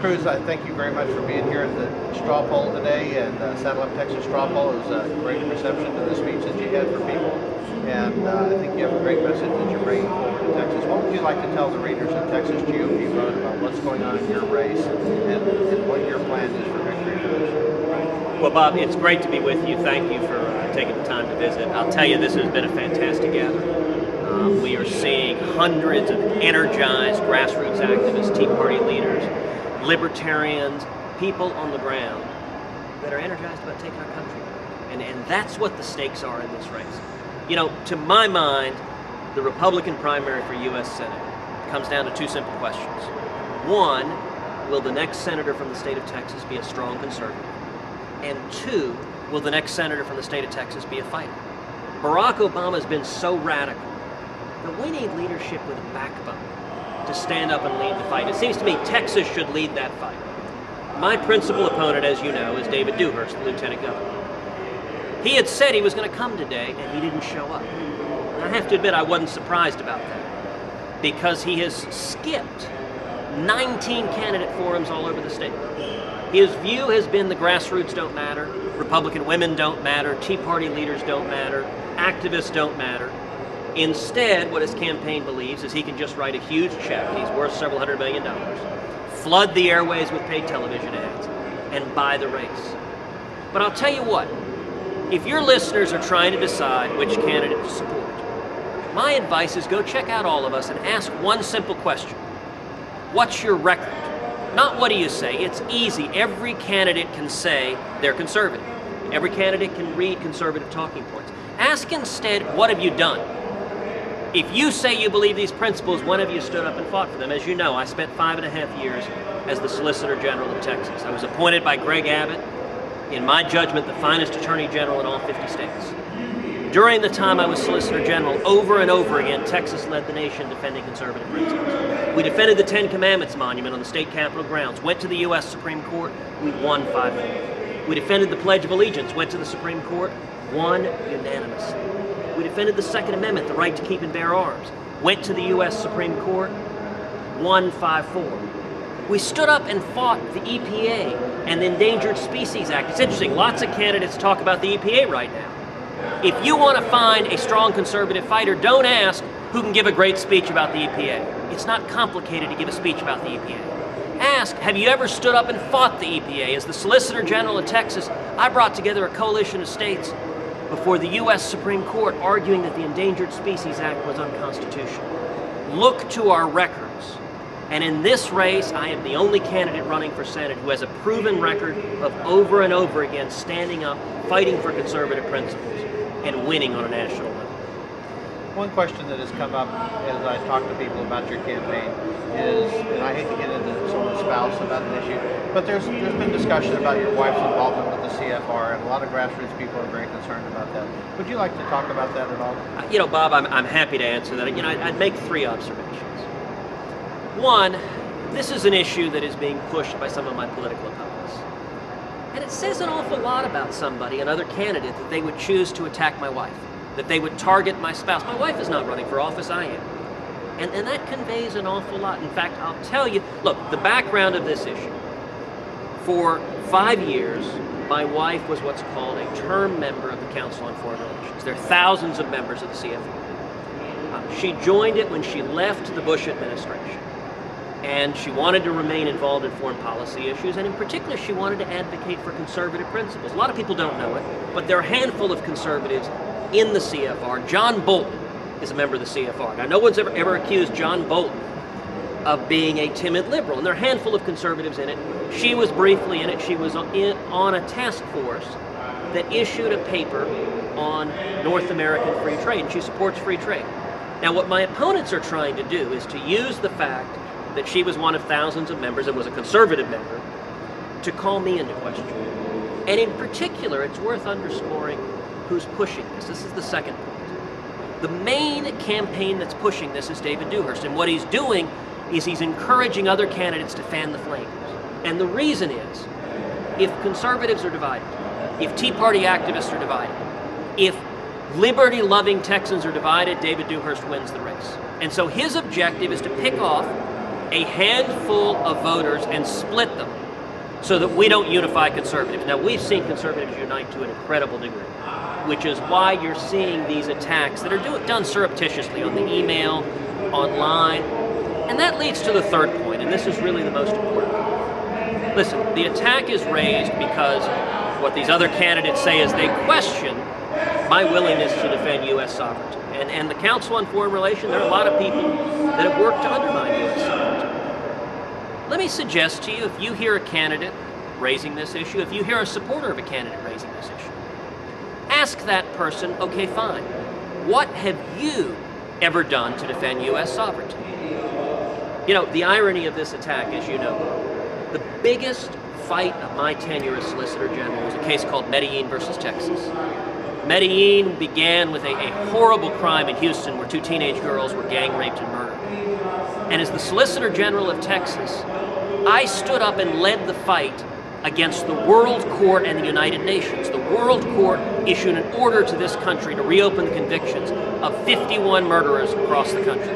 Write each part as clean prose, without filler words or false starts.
Cruz, I thank you very much for being here at the straw poll today, and Saddle-Up Texas Straw Poll is a great reception to the speech that you had for people, and I think you have a great message that you're bringing forward to Texas. What would you like to tell the readers of Texas GOP Vote about what's going on in your race and what your plan is for victory for this year? Well, Bob, it's great to be with you. Thank you for taking the time to visit. I'll tell you, this has been a fantastic gathering. We are seeing hundreds of energized grassroots activists, Tea Party leaders, libertarians, people on the ground that are energized about taking our country. And that's what the stakes are in this race. You know, to my mind, the Republican primary for U.S. Senate comes down to two simple questions. One, will the next senator from the state of Texas be a strong conservative? And two, will the next senator from the state of Texas be a fighter? Barack Obama has been so radical. But we need leadership with a backbone to stand up and lead the fight. It seems to me Texas should lead that fight. My principal opponent, as you know, is David Dewhurst, the lieutenant governor. He had said he was going to come today, and he didn't show up. And I have to admit, I wasn't surprised about that, because he has skipped 19 candidate forums all over the state. His view has been the grassroots don't matter, Republican women don't matter, Tea Party leaders don't matter, activists don't matter. Instead, what his campaign believes is he can just write a huge check, he's worth several $100 million, flood the airways with paid television ads, and buy the race. But I'll tell you what, if your listeners are trying to decide which candidate to support, my advice is go check out all of us and ask one simple question. What's your record? Not what do you say, it's easy. Every candidate can say they're conservative. Every candidate can read conservative talking points. Ask instead, what have you done? If you say you believe these principles, when have you stood up and fought for them? As you know, I spent 5.5 years as the Solicitor General of Texas. I was appointed by Greg Abbott, in my judgment, the finest Attorney General in all 50 states. During the time I was Solicitor General, over and over again, Texas led the nation defending conservative principles. We defended the 10 Commandments Monument on the state capitol grounds, went to the U.S. Supreme Court, we won 5-4. We defended the Pledge of Allegiance, went to the Supreme Court, won unanimously. We defended the Second Amendment, the right to keep and bear arms. Went to the U.S. Supreme Court, won 5-4. We stood up and fought the EPA and the Endangered Species Act. It's interesting, lots of candidates talk about the EPA right now. If you want to find a strong conservative fighter, don't ask who can give a great speech about the EPA. It's not complicated to give a speech about the EPA. Ask, have you ever stood up and fought the EPA? As the Solicitor General of Texas, I brought together a coalition of states before the U.S. Supreme Court arguing that the Endangered Species Act was unconstitutional. Look to our records. And in this race, I am the only candidate running for Senate who has a proven record of over and over again standing up, fighting for conservative principles, and winning on a national level. One question that has come up as I talk to people about your campaign is, and I hate to get into someone's spouse about an issue, but there's been discussion about your wife's involvement with the CFR, and a lot of grassroots people are very concerned about that. Would you like to talk about that at all? You know, Bob, I'm happy to answer that. You know, I'd make three observations. One, this is an issue that is being pushed by some of my political opponents. And it says an awful lot about somebody, another candidate, that they would choose to attack my wife, that they would target my spouse. My wife is not running for office, I am. And that conveys an awful lot. In fact, I'll tell you, look, the background of this issue. For 5 years, my wife was what's called a term member of the Council on Foreign Relations. There are thousands of members of the CFR. She joined it when she left the Bush administration. And she wanted to remain involved in foreign policy issues, and in particular, she wanted to advocate for conservative principles. A lot of people don't know it, but there are a handful of conservatives in the CFR. John Bolton is a member of the CFR. Now, no one's ever accused John Bolton of being a timid liberal, and there are a handful of conservatives in it. She was briefly in it. She was on a task force that issued a paper on North American free trade, and she supports free trade. Now, what my opponents are trying to do is to use the fact that she was one of thousands of members and was a conservative member to call me into question. And in particular, it's worth underscoring who's pushing this. This is the second point. The main campaign that's pushing this is David Dewhurst, and what he's doing is he's encouraging other candidates to fan the flames. And the reason is, if conservatives are divided, if Tea Party activists are divided, if liberty-loving Texans are divided, David Dewhurst wins the race. And so his objective is to pick off a handful of voters and split them so that we don't unify conservatives. Now, we've seen conservatives unite to an incredible degree, which is why you're seeing these attacks that are done surreptitiously on the email, online. And that leads to the third point, and this is really the most important. Listen, the attack is raised because what these other candidates say is they question my willingness to defend U.S. sovereignty. And the Council on Foreign Relations, there are a lot of people that have worked to undermine U.S. sovereignty. Let me suggest to you, if you hear a candidate raising this issue, if you hear a supporter of a candidate raising this issue, ask that person, okay, fine, what have you ever done to defend U.S. sovereignty? You know, the irony of this attack, as you know, the biggest fight of my tenure as Solicitor General was a case called Medellin v. Texas. Medellin began with a horrible crime in Houston where two teenage girls were gang raped and murdered. And as the Solicitor General of Texas, I stood up and led the fight against the World Court and the United Nations. The World Court issued an order to this country to reopen the convictions of 51 murderers across the country.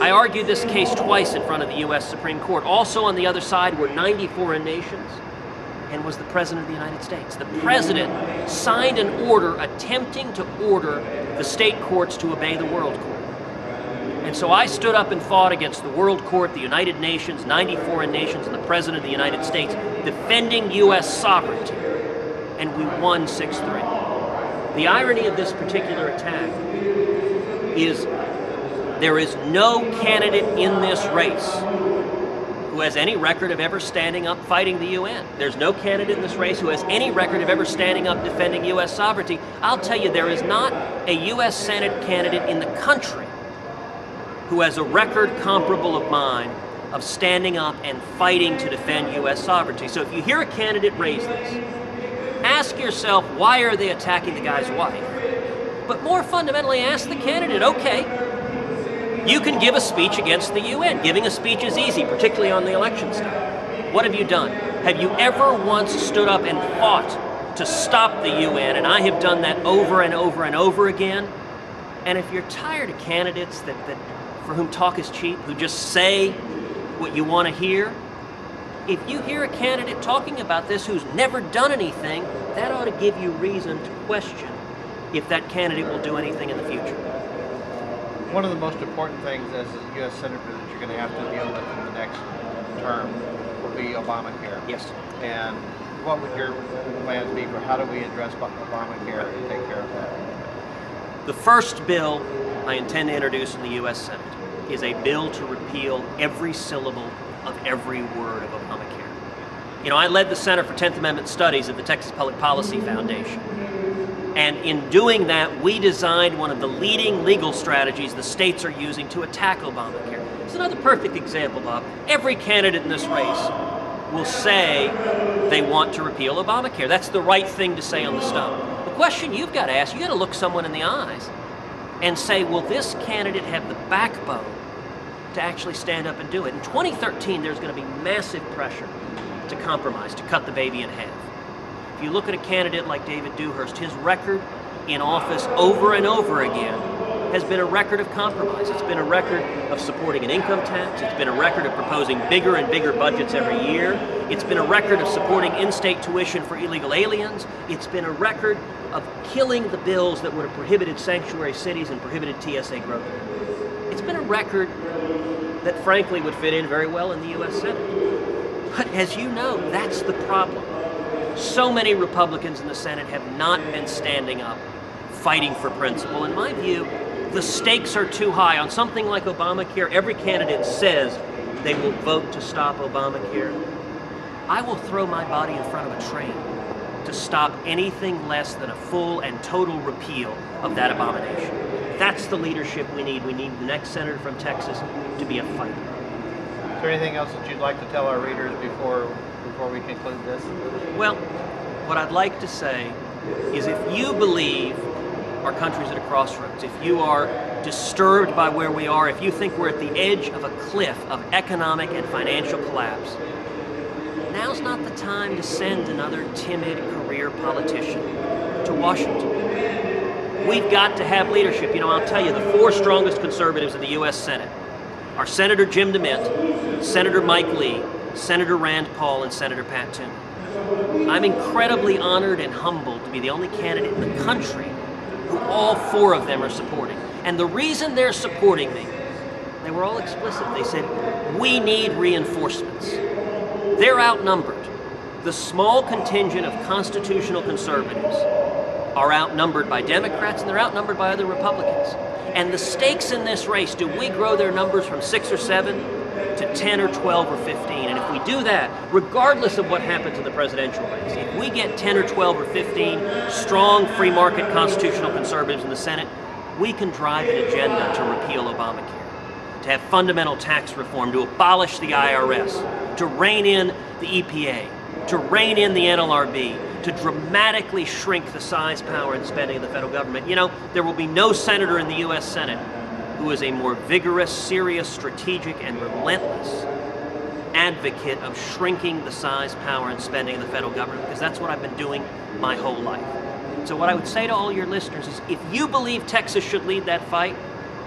I argued this case twice in front of the U.S. Supreme Court. Also on the other side were 90 foreign nations, and was the President of the United States. The President signed an order attempting to order the state courts to obey the World Court. And so I stood up and fought against the World Court, the United Nations, 90 foreign nations, and the President of the United States, defending U.S. sovereignty. And we won 6-3. The irony of this particular attack is there is no candidate in this race who has any record of ever standing up fighting the UN. There's no candidate in this race who has any record of ever standing up defending U.S. sovereignty. I'll tell you, there is not a U.S. Senate candidate in the country who has a record comparable of mine of standing up and fighting to defend U.S. sovereignty. So if you hear a candidate raise this, ask yourself, why are they attacking the guy's wife? But more fundamentally, ask the candidate, okay, you can give a speech against the UN. Giving a speech is easy, particularly on the election stuff. What have you done? Have you ever once stood up and fought to stop the UN? And I have done that over and over and over again. And if you're tired of candidates that for whom talk is cheap, who just say what you want to hear, if you hear a candidate talking about this who's never done anything, that ought to give you reason to question if that candidate will do anything in the future. One of the most important things as a U.S. Senator that you're going to have to deal with in the next term will be Obamacare. Yes. And what would your plans be for how do we address Obamacare and take care of that? The first bill I intend to introduce in the U.S. Senate is a bill to repeal every syllable of every word of Obamacare. You know, I led the Center for Tenth Amendment Studies at the Texas Public Policy Foundation. And in doing that, we designed one of the leading legal strategies the states are using to attack Obamacare. It's another perfect example, Bob. Every candidate in this race will say they want to repeal Obamacare. That's the right thing to say on the stump. The question you've got to ask, you've got to look someone in the eyes and say, will this candidate have the backbone to actually stand up and do it? In 2013, there's going to be massive pressure to compromise, to cut the baby in half. If you look at a candidate like David Dewhurst, his record in office over and over again has been a record of compromise. It's been a record of supporting an income tax. It's been a record of proposing bigger and bigger budgets every year. It's been a record of supporting in-state tuition for illegal aliens. It's been a record of killing the bills that would have prohibited sanctuary cities and prohibited TSA growth. It's been a record that frankly would fit in very well in the U.S. Senate. But as you know, that's the problem. So many Republicans in the Senate have not been standing up, fighting for principle. In my view, the stakes are too high. On something like Obamacare, every candidate says they will vote to stop Obamacare. I will throw my body in front of a train to stop anything less than a full and total repeal of that abomination. That's the leadership we need. We need the next senator from Texas to be a fighter. Is there anything else that you'd like to tell our readers before we conclude this? Well, what I'd like to say is if you believe our country's at a crossroads, if you are disturbed by where we are, if you think we're at the edge of a cliff of economic and financial collapse, now's not the time to send another timid career politician to Washington. We've got to have leadership. You know, I'll tell you, the four strongest conservatives in the U.S. Senate are Senator Jim DeMint, Senator Mike Lee, Senator Rand Paul, and Senator Pat Toomey. I'm incredibly honored and humbled to be the only candidate in the country who all four of them are supporting. And the reason they're supporting me, they were all explicit. They said, we need reinforcements. They're outnumbered. The small contingent of constitutional conservatives are outnumbered by Democrats, and they're outnumbered by other Republicans. And the stakes in this race, do we grow their numbers from 6 or 7 to 10 or 12 or 15? And if we do that, regardless of what happens in the presidential race, if we get 10 or 12 or 15 strong free market constitutional conservatives in the Senate, we can drive an agenda to repeal Obamacare, to have fundamental tax reform, to abolish the IRS, to rein in the EPA, to rein in the NLRB, to dramatically shrink the size, power, and spending of the federal government. You know, there will be no senator in the U.S. Senate who is a more vigorous, serious, strategic, and relentless advocate of shrinking the size, power, and spending of the federal government, because that's what I've been doing my whole life. So what I would say to all your listeners is, if you believe Texas should lead that fight,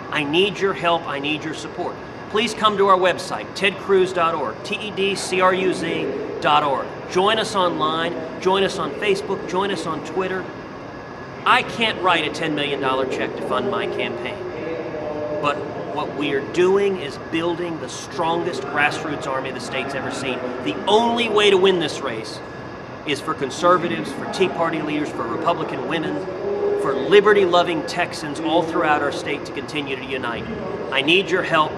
I need your help, I need your support. Please come to our website, tedcruz.org, TEDCRUZ.org. Join us online, join us on Facebook, join us on Twitter. I can't write a $10 million check to fund my campaign, but what we are doing is building the strongest grassroots army the state's ever seen. The only way to win this race is for conservatives, for Tea Party leaders, for Republican women, for liberty-loving Texans all throughout our state to continue to unite. I need your help,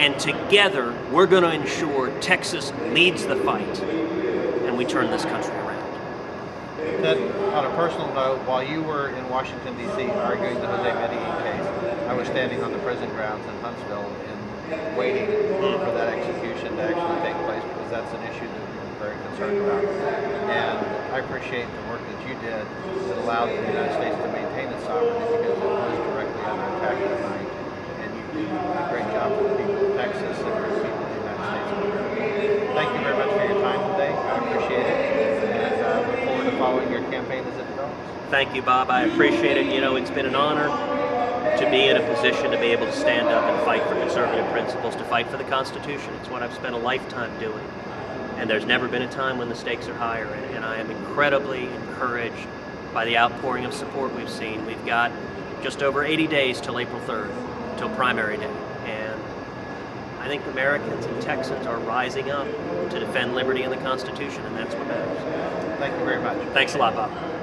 and together we're going to ensure Texas leads the fight and we turn this country around. Ted, on a personal note, while you were in Washington, D.C. arguing the Jose Medellin case, I was standing on the prison grounds in Huntsville and waiting for that execution to actually take place, because that's an issue that we're very concerned about. And I appreciate the work that you did that allowed the United States to maintain its sovereignty, because it was directly under attack that night, and you did a great job for the people of Texas and for the people of the United States of America. Thank you very much for your time today. I appreciate it. And I look forward to following your campaign as it develops. Thank you, Bob. I appreciate it. You know, it's been an honor to be in a position to be able to stand up and fight for conservative principles, to fight for the Constitution. It's what I've spent a lifetime doing. And there's never been a time when the stakes are higher. And I am incredibly encouraged by the outpouring of support we've seen. We've got just over 80 days till April 3rd, till primary day. And I think Americans and Texans are rising up to defend liberty and the Constitution, and that's what matters. Thank you very much. Thanks a lot, Bob.